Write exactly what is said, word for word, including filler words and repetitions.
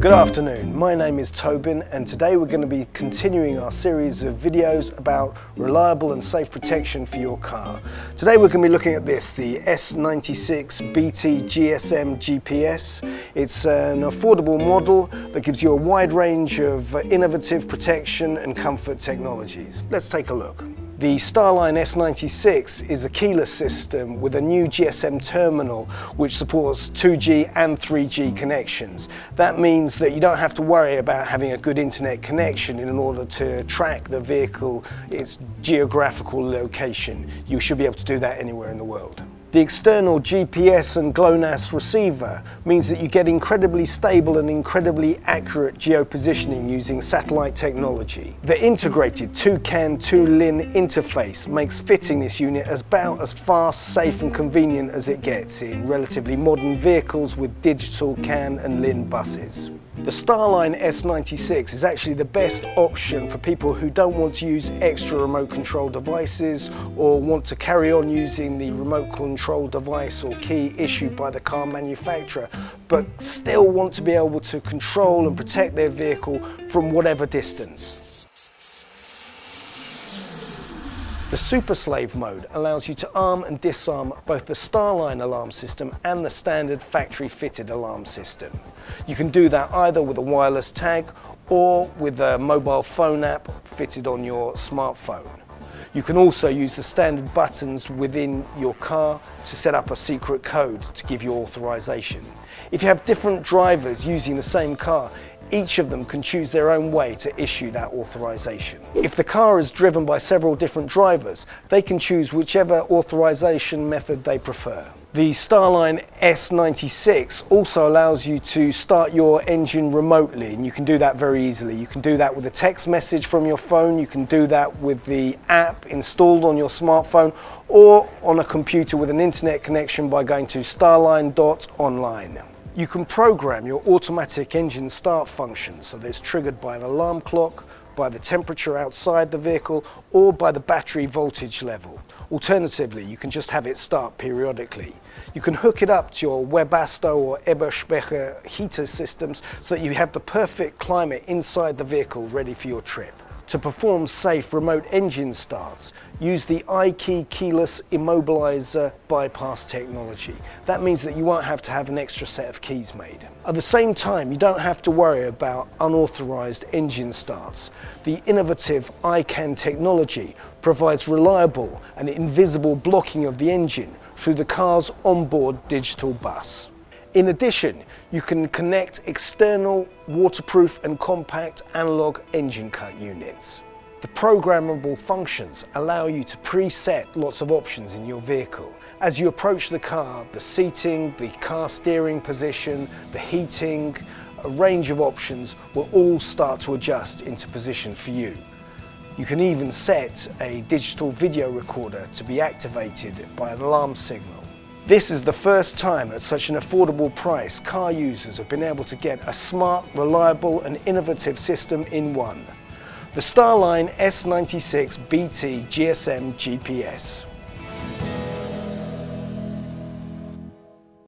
Good afternoon, my name is Tobin and today we're going to be continuing our series of videos about reliable and safe protection for your car. Today we're going to be looking at this, the S ninety-six B T G S M G P S. It's an affordable model that gives you a wide range of innovative protection and comfort technologies. Let's take a look. The Starline S ninety-six is a keyless system with a new G S M terminal which supports two G and three G connections. That means that you don't have to worry about having a good internet connection in order to track the vehicle, its geographical location. You should be able to do that anywhere in the world. The external G P S and GLONASS receiver means that you get incredibly stable and incredibly accurate geopositioning using satellite technology. The integrated two C A N, two L I N interface makes fitting this unit as about as fast, safe and convenient as it gets in relatively modern vehicles with digital C A N and L I N buses. The Starline S ninety-six is actually the best option for people who don't want to use extra remote control devices or want to carry on using the remote control device or key issued by the car manufacturer, but still want to be able to control and protect their vehicle from whatever distance. The Super Slave mode allows you to arm and disarm both the Starline alarm system and the standard factory fitted alarm system. You can do that either with a wireless tag or with a mobile phone app fitted on your smartphone. You can also use the standard buttons within your car to set up a secret code to give you authorization. If you have different drivers using the same car, each of them can choose their own way to issue that authorization. If the car is driven by several different drivers, they can choose whichever authorization method they prefer. The Starline S ninety-six also allows you to start your engine remotely, and you can do that very easily. You can do that with a text message from your phone, you can do that with the app installed on your smartphone or on a computer with an internet connection by going to starline dot online. You can program your automatic engine start function so that it's triggered by an alarm clock, by the temperature outside the vehicle or by the battery voltage level. Alternatively, you can just have it start periodically. You can hook it up to your Webasto or Eberspächer heater systems so that you have the perfect climate inside the vehicle ready for your trip. To perform safe remote engine starts, use the iKey keyless immobilizer bypass technology. That means that you won't have to have an extra set of keys made. At the same time, you don't have to worry about unauthorized engine starts. The innovative iCAN technology provides reliable and invisible blocking of the engine through the car's onboard digital bus. In addition, you can connect external, waterproof and compact analog engine cut units. The programmable functions allow you to preset lots of options in your vehicle. As you approach the car, the seating, the car steering position, the heating, a range of options will all start to adjust into position for you. You can even set a digital video recorder to be activated by an alarm signal. This is the first time at such an affordable price car users have been able to get a smart, reliable and innovative system in one. The Starline S ninety-six B T G S M G P S.